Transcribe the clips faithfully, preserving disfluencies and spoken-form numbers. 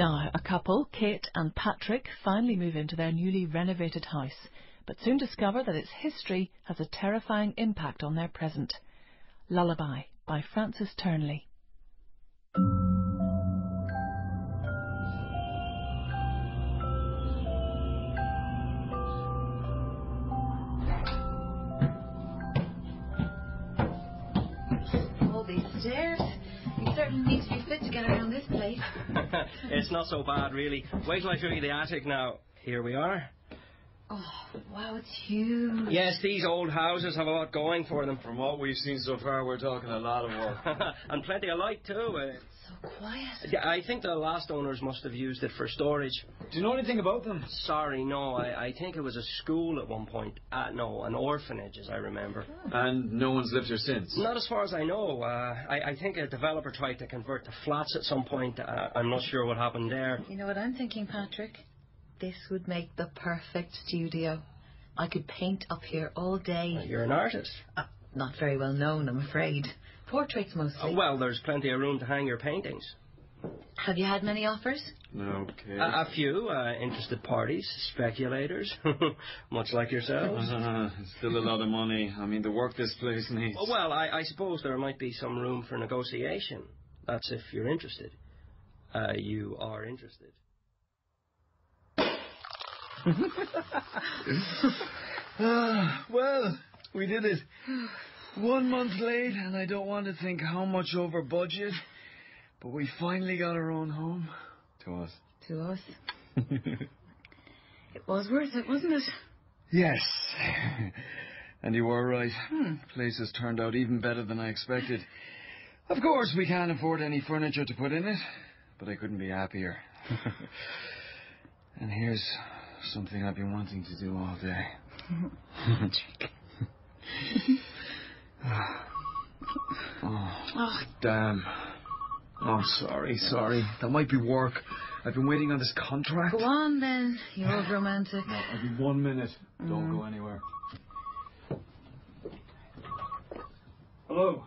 Now, a couple, Kate and Patrick, finally move into their newly renovated house, but soon discover that its history has a terrifying impact on their present. Lullaby by Francis Turnly. All these stairs. You certainly need to be fit to get around this place. It's not so bad, really. Wait till I show you the attic now. Here we are. Oh, wow, it's huge. Yes, these old houses have a lot going for them. From what we've seen so far, we're talking a lot of work. And plenty of light, too. It's so quiet. Yeah, I think the last owners must have used it for storage. Do you know anything about them? Sorry, no. I, I think it was a school at one point. Uh, no, an orphanage, as I remember. Oh. And no one's lived here since? Not as far as I know. Uh, I, I think a developer tried to convert to flats at some point. Uh, I'm not sure what happened there. You know what I'm thinking, Patrick? This would make the perfect studio. I could paint up here all day. Well, you're an artist. Uh, not very well known, I'm afraid. Portraits mostly. Uh, well, there's plenty of room to hang your paintings. Have you had many offers? Okay. Uh, a few. Uh, interested parties, speculators, much like yourselves. Uh, still a lot of money. I mean, the work this place needs. Well, I, I suppose there might be some room for negotiation. That's if you're interested. Uh, you are interested. ah, well, we did it. One month late, and I don't want to think how much over budget, but we finally got our own home. To us. To us. It was worth it, wasn't it? Yes. And you were right. Hmm. The place has turned out even better than I expected. Of course, we can't afford any furniture to put in it, but I couldn't be happier. And here's something I've been wanting to do all day. Jack. oh, oh, damn. Oh, sorry, sorry. That might be work. I've been waiting on this contract. Go on, then. You're all romantic. No, I'll be one minute. Mm. Don't go anywhere. Hello?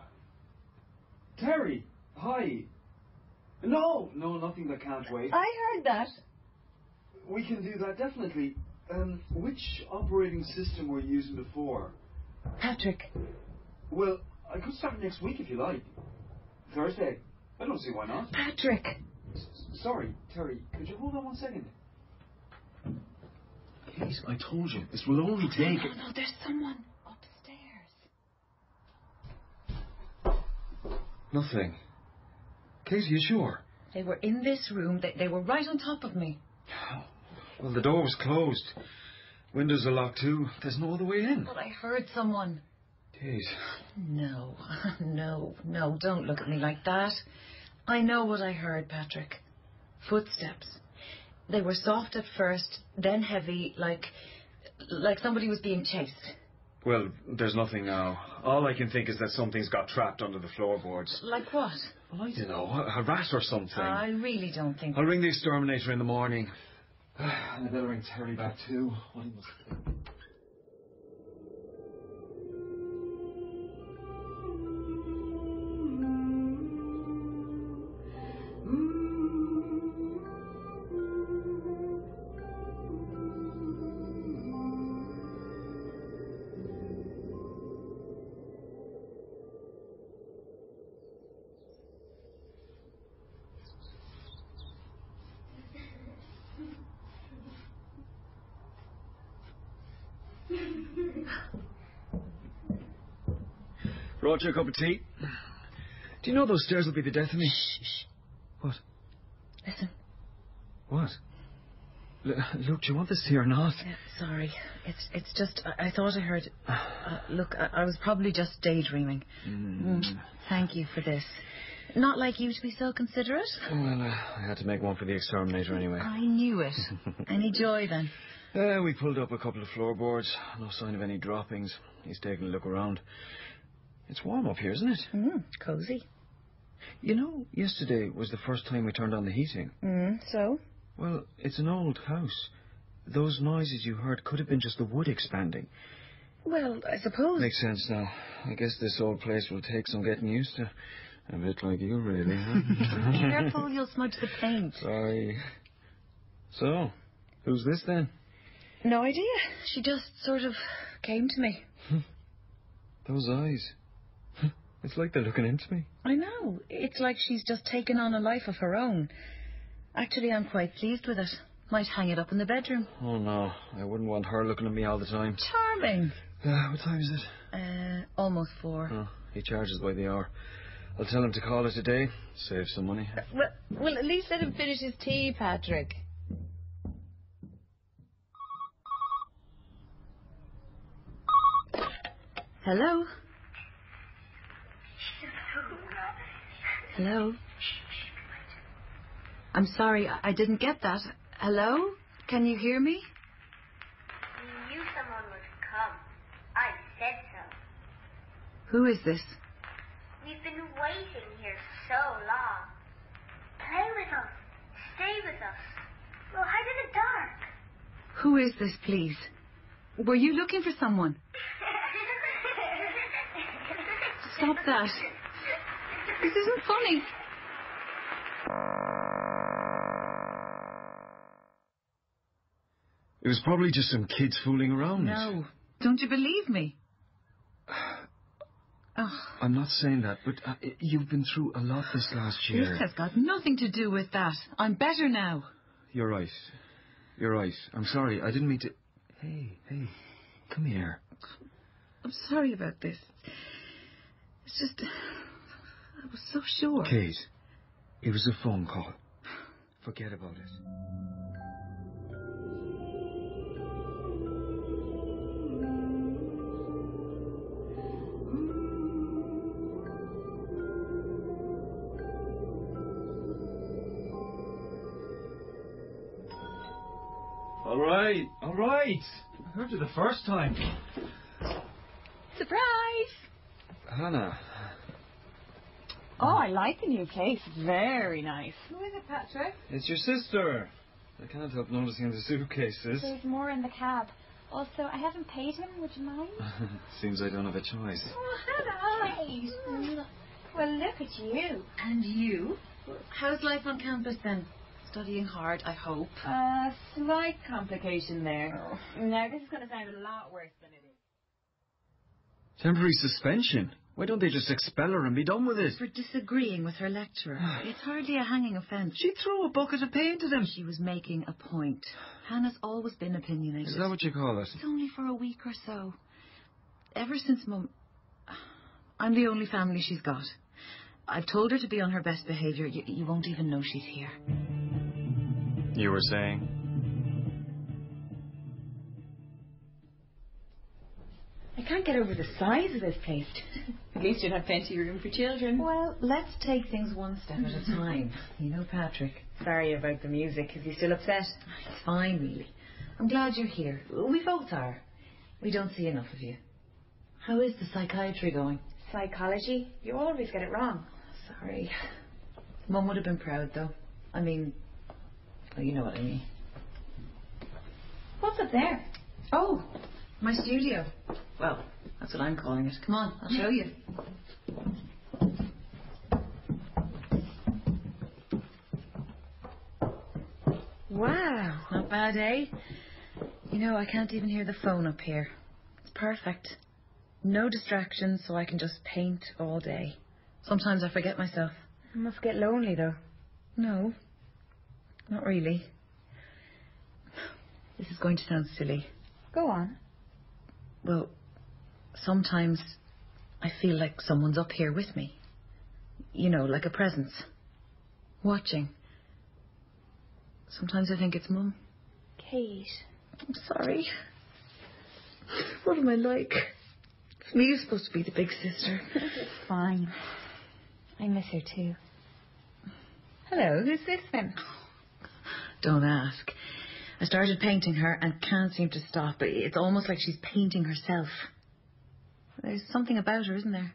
Terry? Hi. No, no, nothing that can't wait. I heard that. We can do that, definitely. Um, which operating system were you using before? Patrick. Well, I could start next week if you like. Thursday. I don't see why not. Patrick. S sorry, Terry. Could you hold on one second? Please, I told you. This will only take... No, no, no, there's someone upstairs. Nothing. Katie, you sure? They were in this room. They, they were right on top of me. Well, the door was closed. Windows are locked, too. There's no other way in. But I heard someone. Jeez. No, no, no, don't look at me like that. I know what I heard, Patrick. Footsteps. They were soft at first, then heavy, like, like somebody was being chased. Well, there's nothing now. All I can think is that something's got trapped under the floorboards. Like what? Well, I don't know. A, a rat or something. I really don't think... I'll ring the exterminator in the morning. And I better ring Terry back too. What he must do. Brought you a cup of tea. Do you know those stairs will be the death of me? Shh, shh. What? Listen. What? L Luke, do you want this tea or not? Yeah, sorry. It's it's just, I, I thought I heard... Uh, look, I, I was probably just daydreaming. Mm. Mm, thank you for this. Not like you to be so considerate. Well, uh, I had to make one for the exterminator anyway. I knew it. Any joy then? Uh, we pulled up a couple of floorboards. No sign of any droppings. He's taking a look around. It's warm up here, isn't it? Mm, cozy. You know, yesterday was the first time we turned on the heating. Mm, so? Well, it's an old house. Those noises you heard could have been just the wood expanding. Well, I suppose... Makes sense now. I guess this old place will take some getting used to. A bit like you, really, huh? Careful, you'll smudge the paint. Sorry. So, who's this, then? No idea. She just sort of came to me. Those eyes. It's like they're looking into me. I know. It's like she's just taken on a life of her own. Actually, I'm quite pleased with it. Might hang it up in the bedroom. Oh, no. I wouldn't want her looking at me all the time. Charming. Uh, what time is it? Uh, almost four. Oh, he charges by the hour. I'll tell him to call it a day. Save some money. Uh, well, well, at least let him finish his tea, Patrick. Hello? Hello? I'm sorry, I didn't get that. Hello? Can you hear me? We knew someone would come. I said so. Who is this? We've been waiting here so long. Play with us. Stay with us. We'll hide in the dark. Who is this, please? Were you looking for someone? Stop that. This isn't funny. It was probably just some kids fooling around. No. Don't you believe me? Oh. I'm not saying that, but uh, you've been through a lot this last year. This has got nothing to do with that. I'm better now. You're right. You're right. I'm sorry. I didn't mean to... Hey, hey. Come here. I'm sorry about this. It's just... I was so sure. Kate, it was a phone call. Forget about it. All right, all right. I heard you the first time. Surprise! Hannah. Oh, I like the new case. Very nice. Who is it, Patrick? It's your sister. I can't help noticing the suitcases. There's more in the cab. Also, I haven't paid him. Would you mind? Seems I don't have a choice. Oh, Hannah. Right. Mm. Well, look at you. And you? How's life on campus, then? Studying hard, I hope. A uh, slight complication there. Oh. Now, this is going to sound a lot worse than it is. Temporary suspension? Why don't they just expel her and be done with it? For disagreeing with her lecturer. It's hardly a hanging offence. She threw a bucket of paint at him. She was making a point. Hannah's always been opinionated. Is that what you call it? It's only for a week or so. Ever since Mum... I'm the only family she's got. I've told her to be on her best behaviour. You, you won't even know she's here. You were saying? I can't get over the size of this place. At least you'd have plenty of room for children. Well, let's take things one step at a time. You know, Patrick. Sorry about the music. Is he still upset? It's fine, really. I'm glad you're here. We both are. We don't see enough of you. How is the psychiatry going? Psychology? You always get it wrong. Sorry. Mum would have been proud, though. I mean... Oh, you know what I mean. What's up there? Oh, my studio. Well, that's what I'm calling it. Come on, I'll show you. Wow, not bad, eh? You know, I can't even hear the phone up here. It's perfect. No distractions, so I can just paint all day. Sometimes I forget myself. You must get lonely, though. No. Not really. This is going to sound silly. Go on. Well, sometimes I feel like someone's up here with me. You know, like a presence. Watching. Sometimes I think it's Mum. Kate. I'm sorry. What am I like? It's me who's supposed to be the big sister. Fine. I miss her too. Hello, who's this then? Don't ask. I started painting her and can't seem to stop. It's almost like she's painting herself. There's something about her, isn't there?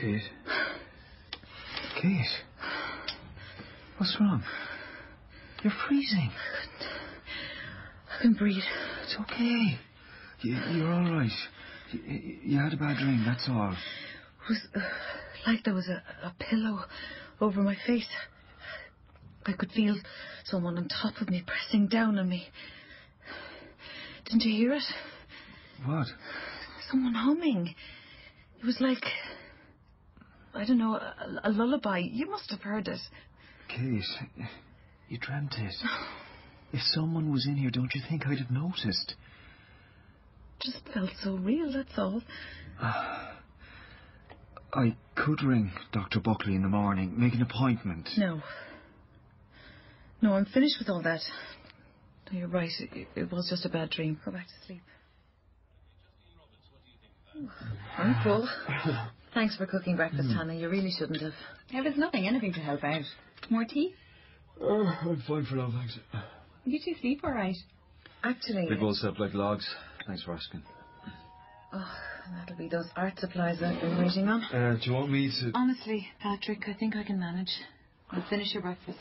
Kate. Kate. What's wrong? You're freezing. I couldn't. I couldn't breathe. It's okay. You, you're all right. You, you had a bad dream, that's all. It was uh, like there was a, a pillow over my face. I could feel someone on top of me pressing down on me. Didn't you hear it? What? Someone humming. It was like, I don't know, a, a lullaby. You must have heard it. Kate, you dreamt it. If someone was in here, don't you think I'd have noticed? Just felt so real, that's all. Uh, I could ring Doctor Buckley in the morning, make an appointment. No. No, I'm finished with all that. No, you're right. It, it was just a bad dream. Go back to sleep. I'm full. Thanks for cooking breakfast, mm. Hannah. You really shouldn't have. It was nothing, anything to help out. More tea? Oh, I'm fine for now, thanks. You two sleep all right? Actually... They both slept like logs. Thanks for asking. Oh, that'll be those art supplies I've been waiting on. Uh, do you want me to... Honestly, Patrick, I think I can manage. I'll finish your breakfast.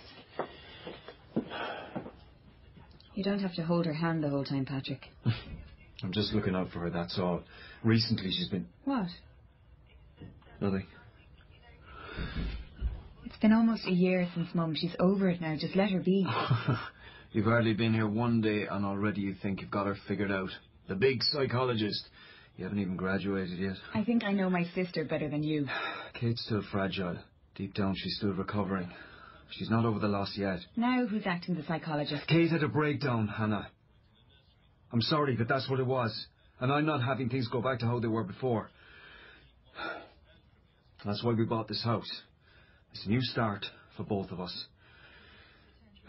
You don't have to hold her hand the whole time, Patrick. I'm just looking out for her, that's all. Recently she's been... What? Nothing. It's been almost a year since Mum. She's over it now. Just let her be. You've hardly been here one day and already you think you've got her figured out. The big psychologist. You haven't even graduated yet. I think I know my sister better than you. Kate's still fragile. Deep down she's still recovering. She's not over the loss yet. Now who's acting the psychologist? Kate had a breakdown, Hannah. I'm sorry, but that's what it was. And I'm not having things go back to how they were before. That's why we bought this house. It's a new start for both of us.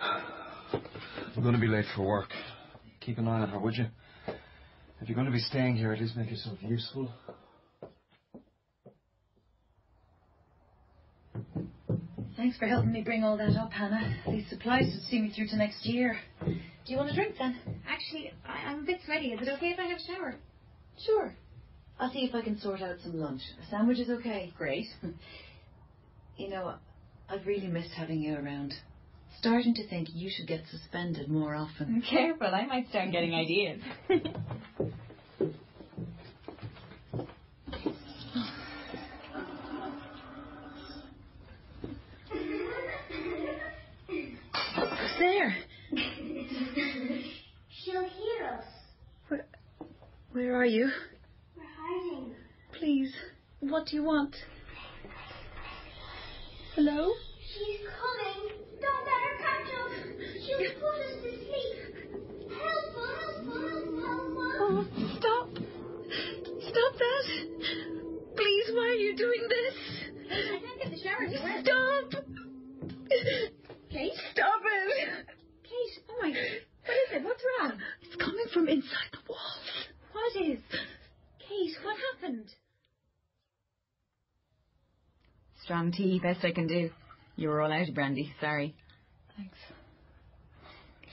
I'm going to be late for work. Keep an eye on her, would you? If you're going to be staying here, at least make yourself useful. Thanks for helping me bring all that up, Hannah. These supplies would see me through to next year. Do you want a drink, then? Actually, I I'm a bit sweaty. Is it okay if I have a shower? Sure. I'll see if I can sort out some lunch. A sandwich is okay. Great. You know, I've really missed having you around. Starting to think you should get suspended more often. Careful, I might start getting ideas. There. She'll hear us. Where, where are you? We're hiding. Please, what do you want? Hello? She's coming. Don't let her catch us. She'll put us to sleep. Help us, help us, help us. Oh, stop. Stop that. Please, why are you doing this? I don't get the shower to wear. Stop. Kate? Stop it. Kate, oh my... What is it? What's wrong? It's coming from inside the walls. What is? Kate, what happened? Strong tea, best I can do. You were all out of brandy, sorry. Thanks.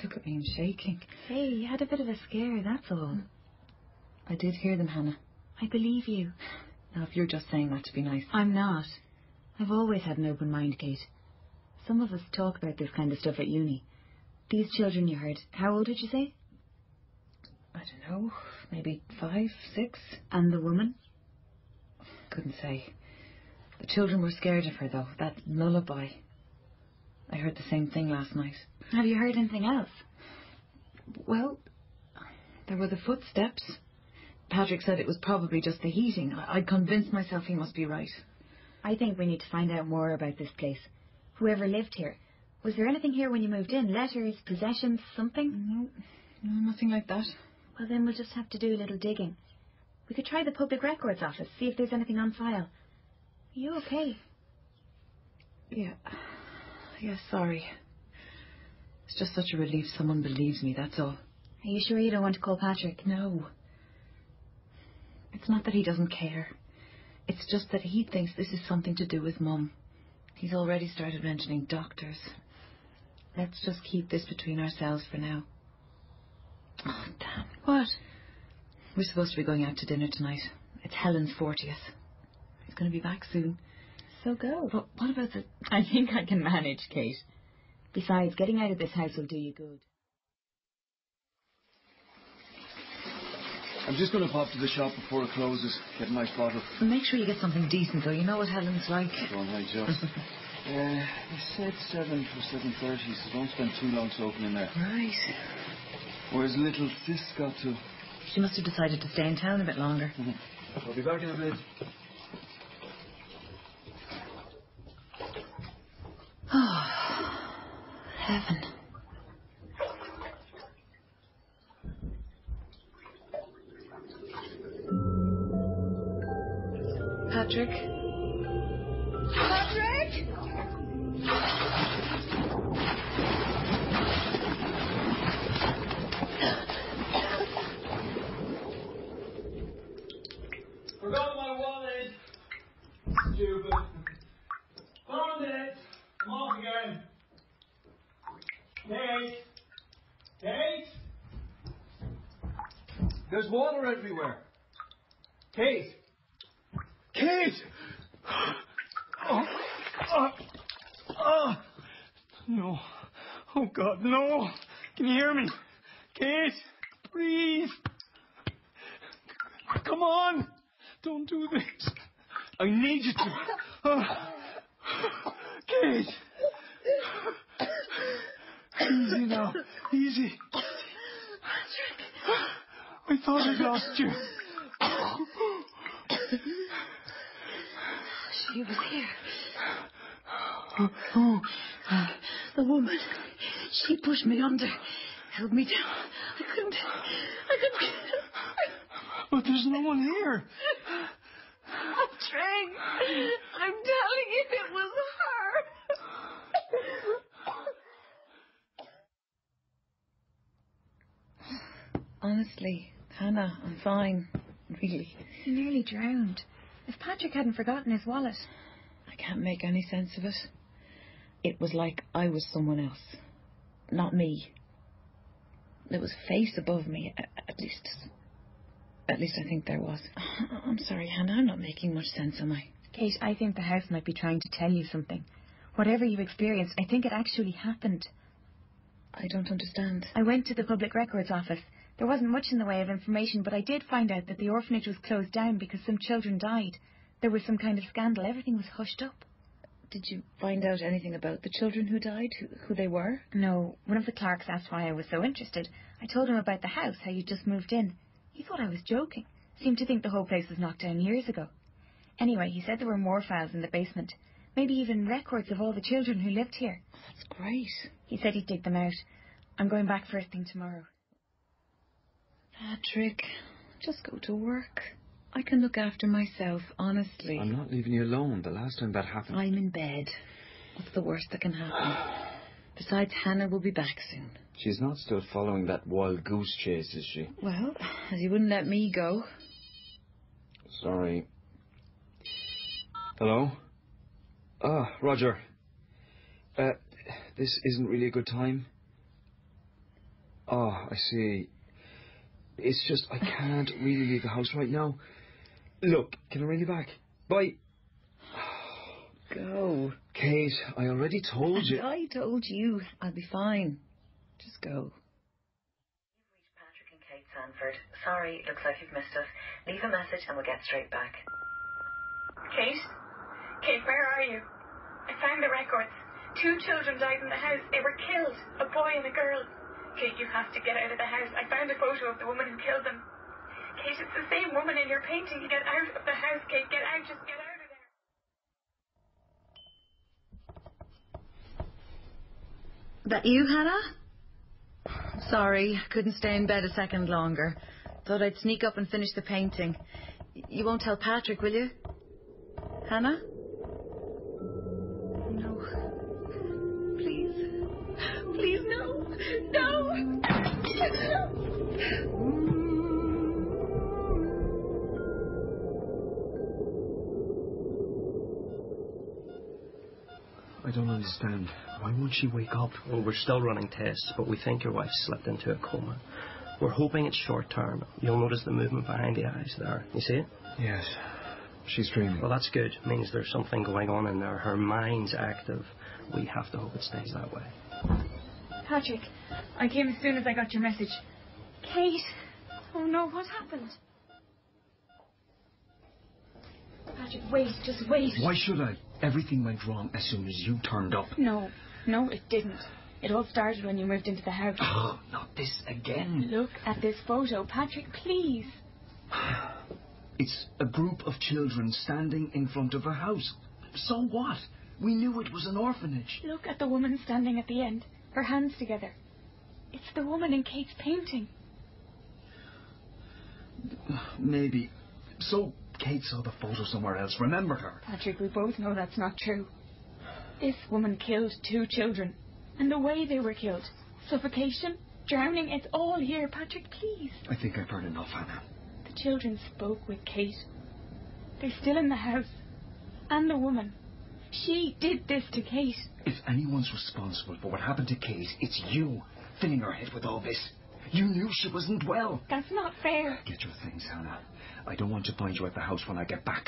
Look at me, I'm shaking. Hey, you had a bit of a scare, that's all. I did hear them, Hannah. I believe you. Now, if you're just saying that to be nice... I'm not. I've always had an open mind, Kate. Some of us talk about this kind of stuff at uni. These children you heard, how old did you say? I don't know, maybe five, six. And the woman? Couldn't say. The children were scared of her, though. That lullaby. I heard the same thing last night. Have you heard anything else? Well, there were the footsteps. Patrick said it was probably just the heating. I, I convinced myself he must be right. I think we need to find out more about this place. Whoever lived here. Was there anything here when you moved in? Letters, possessions, something? No, no, nothing like that. Well, then we'll just have to do a little digging. We could try the public records office, see if there's anything on file. You okay? Yeah. Yeah, sorry. It's just such a relief someone believes me, that's all. Are you sure you don't want to call Patrick? No. It's not that he doesn't care. It's just that he thinks this is something to do with Mum. He's already started mentioning doctors. Let's just keep this between ourselves for now. Oh, damn. What? We're supposed to be going out to dinner tonight. It's Helen's fortieth. going to be back soon. So go. But what about the... I think I can manage, Kate. Besides, getting out of this house will do you good. I'm just going to pop to the shop before it closes, get a nice bottle. Well, make sure you get something decent, though. You know what Helen's like. Don't I just... Uh, they said seven for seven thirty, so don't spend too long soaking in there. Right. Where's little sis got to? She must have decided to stay in town a bit longer. Mm-hmm. I'll be back in a bit. Oh, heaven. Patrick? Patrick? Forgot my wallet. Stupid. Found it. I'm off again. Kate. Kate. There's water everywhere. Kate. Kate. Oh. Oh. Oh. No. Oh, God, no. Can you hear me? Kate, please. Come on. Don't do this. I need you to. Oh. Kate. Easy now. Easy. I thought I lost you. She was here. Who? Oh, oh. The woman. She pushed me under, held me down. I couldn't. I couldn't. But there's no one here. Patrick, I'm telling you, it was her. Honestly, Hannah, I'm fine. Really. He nearly drowned. If Patrick hadn't forgotten his wallet. I can't make any sense of it. It was like I was someone else. Not me. There was a face above me, at least. At least I think there was. I'm sorry, Hannah, I'm not making much sense, am I? Kate, I think the house might be trying to tell you something. Whatever you experienced, I think it actually happened. I don't understand. I went to the public records office. There wasn't much in the way of information, but I did find out that the orphanage was closed down because some children died. There was some kind of scandal. Everything was hushed up. Did you find out anything about the children who died, who, who they were? No. One of the clerks asked why I was so interested. I told him about the house, how you just moved in. He thought I was joking. Seemed to think the whole place was knocked down years ago. Anyway, he said there were more files in the basement. Maybe even records of all the children who lived here. That's great. He said he'd dig them out. I'm going back first thing tomorrow. Patrick, just go to work. I can look after myself, honestly. I'm not leaving you alone. The last time that happened... I'm in bed. What's the worst that can happen? Besides, Hannah will be back soon. She's not still following that wild goose chase, is she? Well, as you wouldn't let me go. Sorry. Hello? Ah, Roger. Uh, this isn't really a good time. Oh, I see. It's just I can't really leave the house right now. Look, can I ring you back? Bye. Go. Kate, I already told you. And I told you. I'll be fine. Just go. You've reached Patrick and Kate Sanford. Sorry, looks like you've missed us. Leave a message and we'll get straight back. Kate? Kate, where are you? I found the records. Two children died in the house. They were killed. A boy and a girl. Kate, you have to get out of the house. I found a photo of the woman who killed them. Kate, it's the same woman in your painting. Get out of the house, Kate. Get out. Just get out. That you, Hannah? Sorry, couldn't stay in bed a second longer. Thought I'd sneak up and finish the painting. You won't tell Patrick, will you? Hannah? No. Please. Please, no. No! I don't understand. Why won't she wake up? Well, we're still running tests, but we think your wife slipped into a coma. We're hoping it's short term. You'll notice the movement behind the eyes there. You see it? Yes. She's dreaming. Well, that's good. It means there's something going on in there. Her mind's active. We have to hope it stays that way. Patrick, I came as soon as I got your message. Kate. Oh, no, what happened? Patrick, wait, just wait. Why should I? Everything went wrong as soon as you turned up. No, no, it didn't. It all started when you moved into the house. Oh, not this again. Look at this photo, Patrick, please. It's a group of children standing in front of a house. So what? We knew it was an orphanage. Look at the woman standing at the end, her hands together. It's the woman in Kate's painting. Maybe. So Kate saw the photo somewhere else. Remember her. Patrick, we both know that's not true. This woman killed two children. And the way they were killed. Suffocation, drowning, it's all here. Patrick, please. I think I've heard enough, Hannah. The children spoke with Kate. They're still in the house. And the woman. She did this to Kate. If anyone's responsible for what happened to Kate, it's you filling her head with all this. You knew she wasn't well. That's not fair. Get your things, Hannah. I don't want to find you at the house when I get back.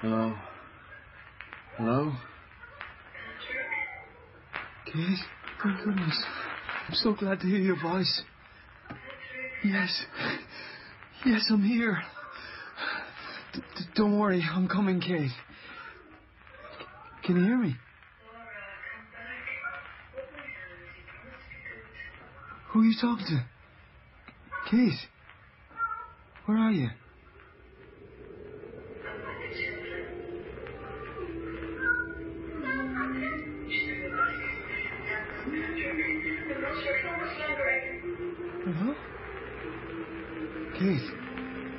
Hello? Hello? Kate? Oh, goodness. I'm so glad to hear your voice. Yes. Yes, I'm here. D -d don't worry, I'm coming, Kate. C can you hear me? Who are you talking to? Kate? Where are you?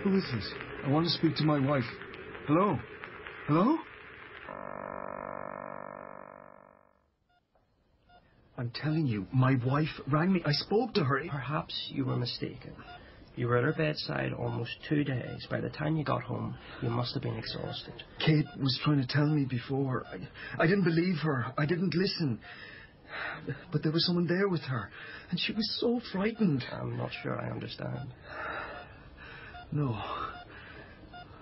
Who is this? I want to speak to my wife. Hello? Hello? I'm telling you, my wife rang me. I spoke to her. Perhaps you were mistaken. You were at her bedside almost two days. By the time you got home, you must have been exhausted. Kate was trying to tell me before. I, I didn't believe her. I didn't listen. But there was someone there with her, and she was so frightened. I'm not sure I understand. No,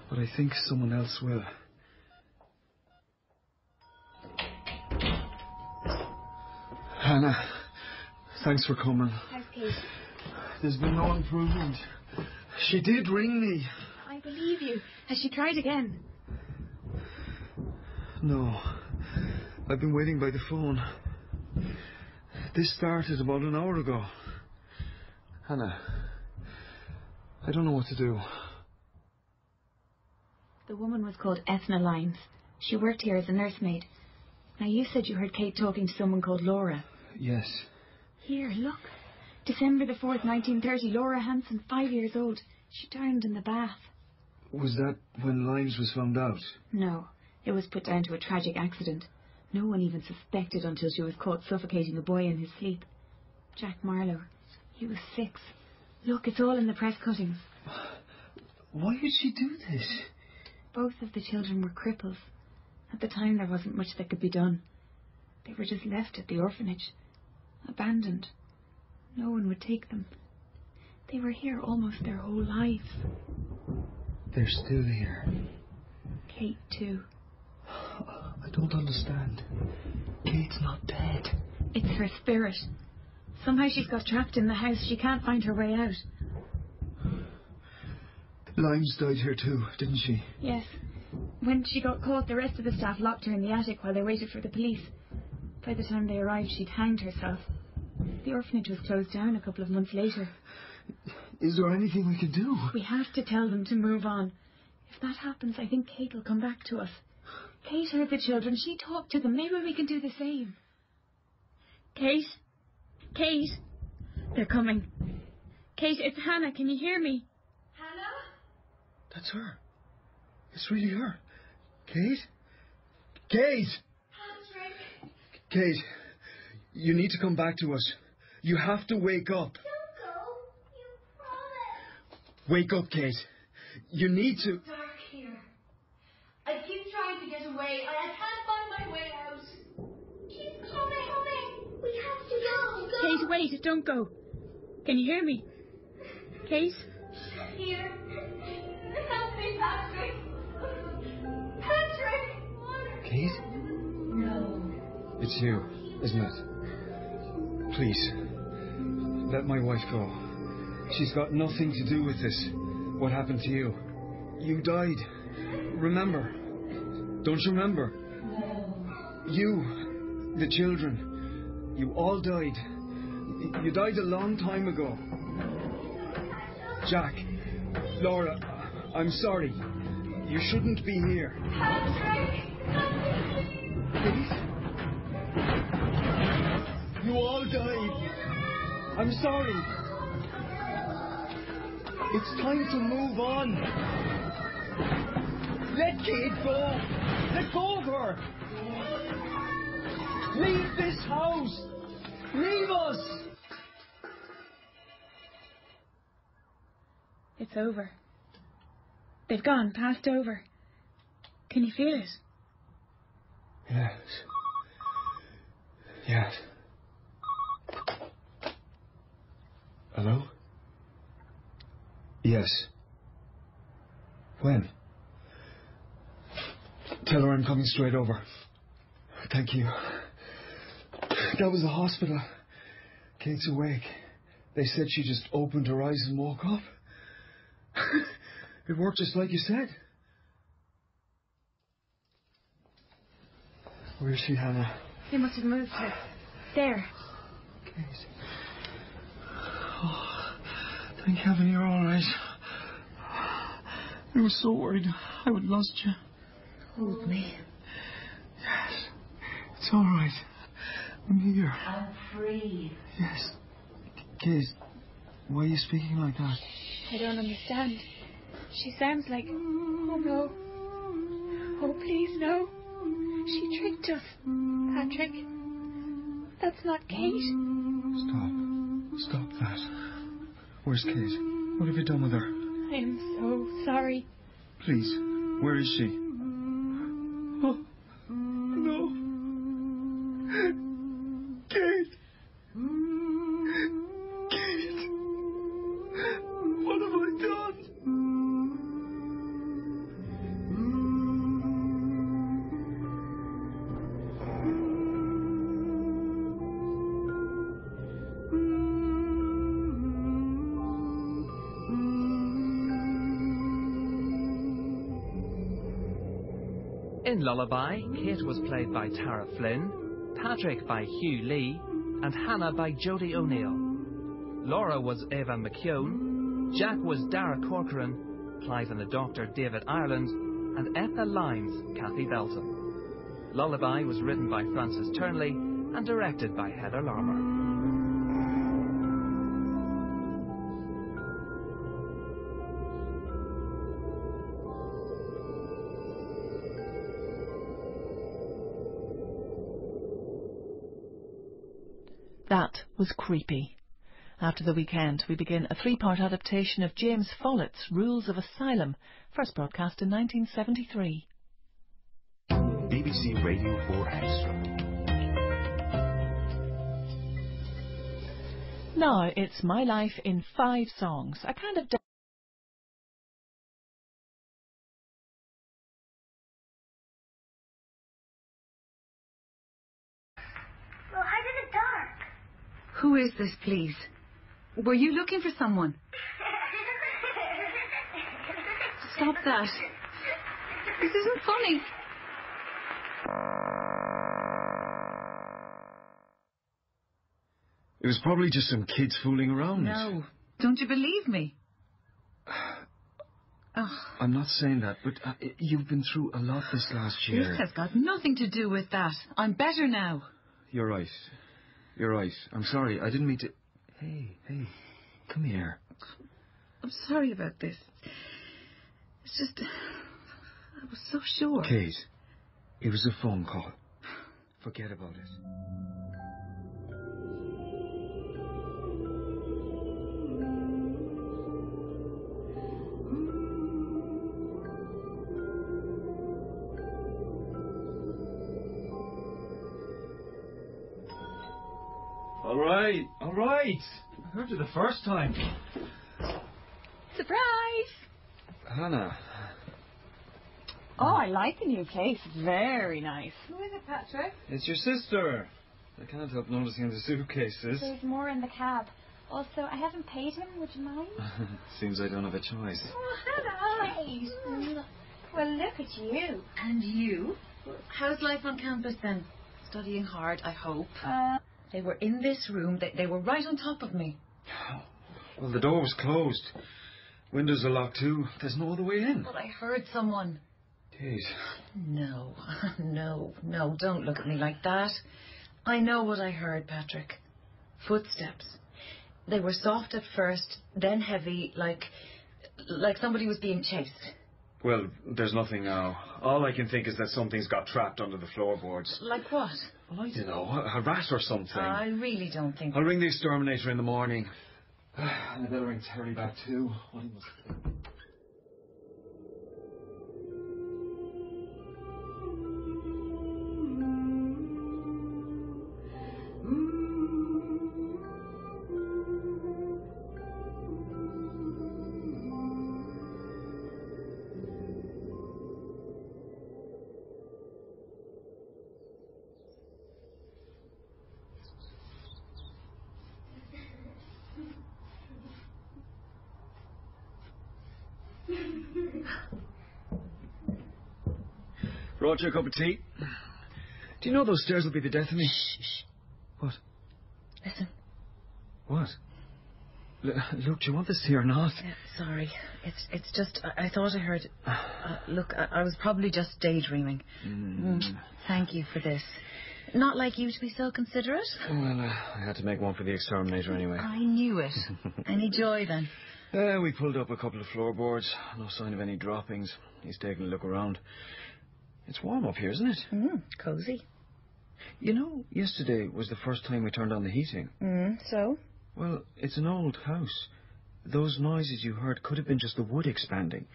but I think someone else will. Hannah, thanks for coming. Thanks, Kate. There's been no improvement. She did ring me. I believe you. Has she tried again? No. I've been waiting by the phone. This started about an hour ago. Hannah, I don't know what to do. The woman was called Ethna Limes. She worked here as a nursemaid. Now, you said you heard Kate talking to someone called Laura. Yes. Here, look. December the fourth, nineteen thirty, Laura Hansen, five years old. She drowned in the bath. Was that when Limes was found out? No. It was put down to a tragic accident. No one even suspected until she was caught suffocating a boy in his sleep. Jack Marlowe. He was six. Look, it's all in the press cuttings. Why did she do this? Both of the children were cripples. At the time, there wasn't much that could be done. They were just left at the orphanage, abandoned. No one would take them. They were here almost their whole lives. They're still here. Kate, too. I don't understand. Kate's not dead. It's her spirit. Somehow she's got trapped in the house. She can't find her way out. Limes died here too, didn't she? Yes. When she got caught, the rest of the staff locked her in the attic while they waited for the police. By the time they arrived, she'd hanged herself. The orphanage was closed down a couple of months later. Is there anything we can do? We have to tell them to move on. If that happens, I think Kate will come back to us. Kate heard the children. She talked to them. Maybe we can do the same. Kate? Kate, they're coming. Kate, it's Hannah. Can you hear me? Hannah? That's her. It's really her. Kate? Kate! Patrick! Kate, you need to come back to us. You have to wake up. Don't go. You promised. Wake up, Kate. You need to... It's dark here. I keep trying to get away. I can't find my way out. Keep coming. We have to go. Go. wait, don't go. Can you hear me? Kate? Here. Help me, Patrick. Patrick! Kate? No. It's you, isn't it? Please, let my wife go. She's got nothing to do with this. What happened to you? You died. Remember. Don't you remember? No. You, the children, you all died. You died a long time ago. Jack, Laura, I'm sorry. You shouldn't be here. Patrick! Please? You all died. I'm sorry. It's time to move on. Let Kate go. Let go of her. Leave this house. Leave us. It's over. They've gone, passed over. Can you feel it? Yes. Yes. Hello? Yes. When? Tell her I'm coming straight over. Thank you. That was the hospital. Kate's awake. They said she just opened her eyes and woke up. It worked just like you said. Where's she, Hannah? You must have moved her. There. Kate. Oh, thank heaven you're all right. I was so worried I would have lost you. Hold me. Yes. It's all right. I'm here. I'm free. Yes. Kate, why are you speaking like that? I don't understand. She sounds like, oh no, oh please no. She tricked us, Patrick. That's not Kate. Stop, stop that. Where's Kate? What have you done with her? I am so sorry. Please, where is she? Oh, no. Kate. In Lullaby, Kate was played by Tara Flynn, Patrick by Hugh Lee, and Hannah by Jodie O'Neill. Laura was Eva McKeown, Jack was Dara Corcoran, Clive and the Doctor David Ireland, and Ethna Limes, Kathy Belton. Lullaby was written by Francis Turnly and directed by Heather Larmer. That was creepy. After the weekend, we begin a three-part adaptation of James Follett's Rules of Asylum, first broadcast in nineteen seventy-three. B B C Radio four House. Now it's my life in five songs. I kind of... Who is this, please? Were you looking for someone? Stop that. This isn't funny. It was probably just some kids fooling around. No. Don't you believe me? I'm not saying that, but uh, you've been through a lot this last year. This has got nothing to do with that. I'm better now. You're right. You're right. I'm sorry. I didn't mean to... Hey, hey, come here. I'm sorry about this. It's just... I was so sure. Kate, it was a phone call. Forget about it. All All right. I heard you the first time. Surprise! Hannah. Oh, I like the new place. Very nice. Who is it, Patrick? It's your sister. I can't help noticing the suitcases. There's more in the cab. Also, I haven't paid him. Would you mind? Seems I don't have a choice. Oh, Hannah! Mm. Well, look at you. And you? How's life on campus then? Studying hard, I hope. Uh, they were in this room. They, they were right on top of me. Well, the door was closed. Windows are locked too. There's no other way in. But I heard someone. Jeez. No, no, no. Don't look at me like that. I know what I heard, Patrick. Footsteps. They were soft at first, then heavy, like... like somebody was being chased. Well, there's nothing now. All I can think is that something's got trapped under the floorboards. Like what? Well, I don't know. A, a rat or something. I really don't think... I'll ring the exterminator in the morning. And I better ring Terry back too. What must I do? Brought you a cup of tea. Do you know those stairs will be the death of me? Shh, shh. What? Listen. What? L Luke, do you want this tea or not? Uh, sorry. It's it's just, I, I thought I heard... Uh, look, I, I was probably just daydreaming. Mm. Mm, thank you for this. Not like you to be so considerate. Well, uh, I had to make one for the exterminator anyway. I knew it. Any joy then? Uh, we pulled up a couple of floorboards. No sign of any droppings. He's taking a look around. It's warm up here, isn't it? Mm, cozy. You know, yesterday was the first time we turned on the heating. Mm, so? Well, it's an old house. Those noises you heard could have been just the wood expanding.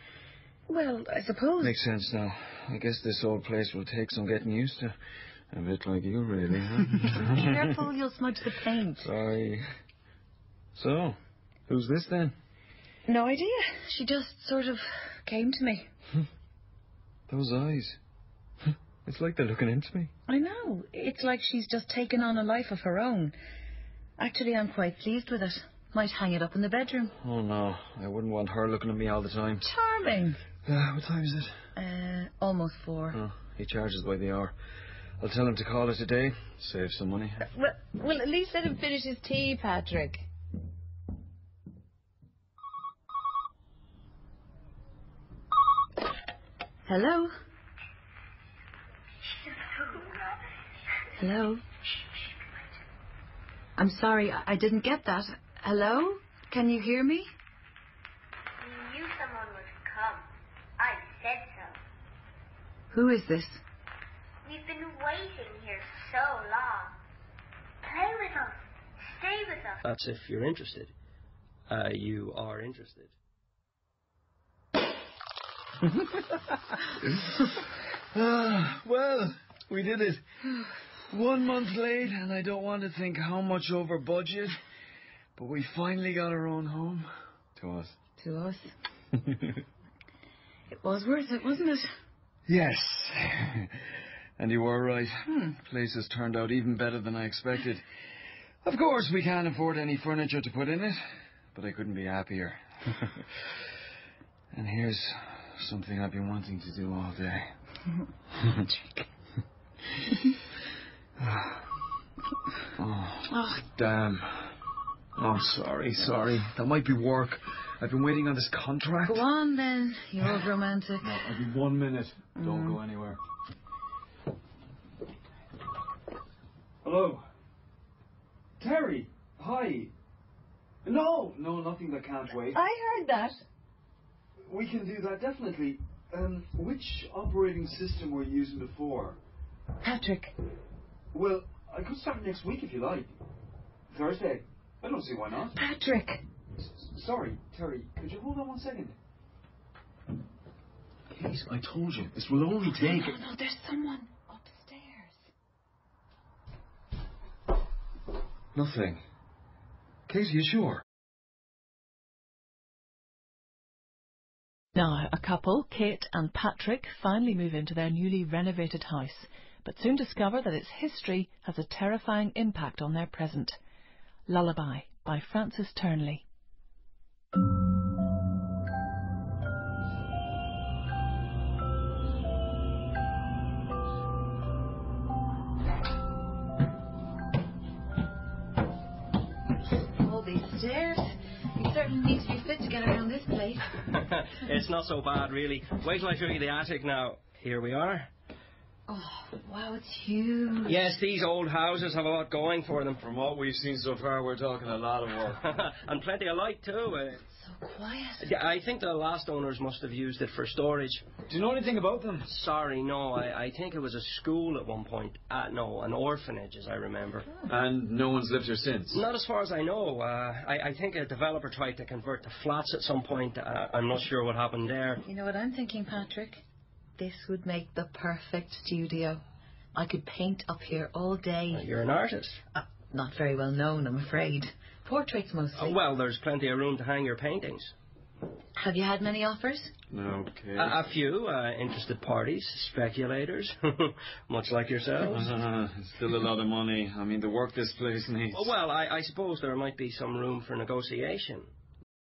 Well, I suppose... Makes sense now. I guess this old place will take some getting used to. A bit like you, really, huh? Be careful, you'll smudge the paint. Sorry. So, who's this then? No idea. She just sort of came to me. Those eyes. It's like they're looking into me. I know. It's like she's just taken on a life of her own. Actually, I'm quite pleased with it. Might hang it up in the bedroom. Oh, no. I wouldn't want her looking at me all the time. Charming. Uh, what time is it? Uh, almost four. Oh, he charges by the hour. I'll tell him to call it a day. Save some money. Uh, well, well, at least let him finish his tea, Patrick. Hello? Hello? I'm sorry, I didn't get that. Hello? Can you hear me? We knew someone would come. I said so. Who is this? We've been waiting here so long. Play with us. Stay with us. That's if you're interested. Uh, you are interested. ah, well, we did it. One month late, and I don't want to think how much over budget, but we finally got our own home. To us. To us. It was worth it, wasn't it? Yes. And you were right. Hmm. The place has turned out even better than I expected. Of course, we can't afford any furniture to put in it, but I couldn't be happier. And here's... something I've been wanting to do all day. Magic. oh, oh, damn. Oh, sorry, sorry. That might be work. I've been waiting on this contract. Go on, then. You're all romantic. No, I'll be one minute. Mm. Don't go anywhere. Hello? Terry? Hi. No, no, nothing that can't wait. I heard that. We can do that, definitely. Um, which operating system were you using before? Patrick. Well, I could start next week if you like. Thursday. I don't see why not. Patrick. S sorry, Terry. Could you hold on one second? Please, I told you. This will only take... No, no, no, there's someone upstairs. Nothing. Katie is sure. Now, a couple, Kate and Patrick, finally move into their newly renovated house, but soon discover that its history has a terrifying impact on their present. Lullaby by Francis Turnly. All these stairs. You certainly need to be fit to get around this place. It's not so bad, really. Wait till I show you the attic now. Here we are. Oh, wow, it's huge. Yes, these old houses have a lot going for them. From what we've seen so far, we're talking a lot of work. And plenty of light, too. It's so quiet. Yeah, I think the last owners must have used it for storage. Do you know anything about them? Sorry, no. I, I think it was a school at one point. Uh, no, an orphanage, as I remember. Oh. And no one's lived here since? Not as far as I know. Uh, I, I think a developer tried to convert the flats at some point. Uh, I'm not sure what happened there. You know what I'm thinking, Patrick? This would make the perfect studio. I could paint up here all day. Well, you're an artist. Uh, not very well known, I'm afraid. Portraits mostly. Uh, well, there's plenty of room to hang your paintings. Have you had many offers? Okay. Uh, a few. Uh, interested parties, speculators, much like yourselves. Uh, still a lot of money. I mean, the work this place needs. Well, I, I suppose there might be some room for negotiation.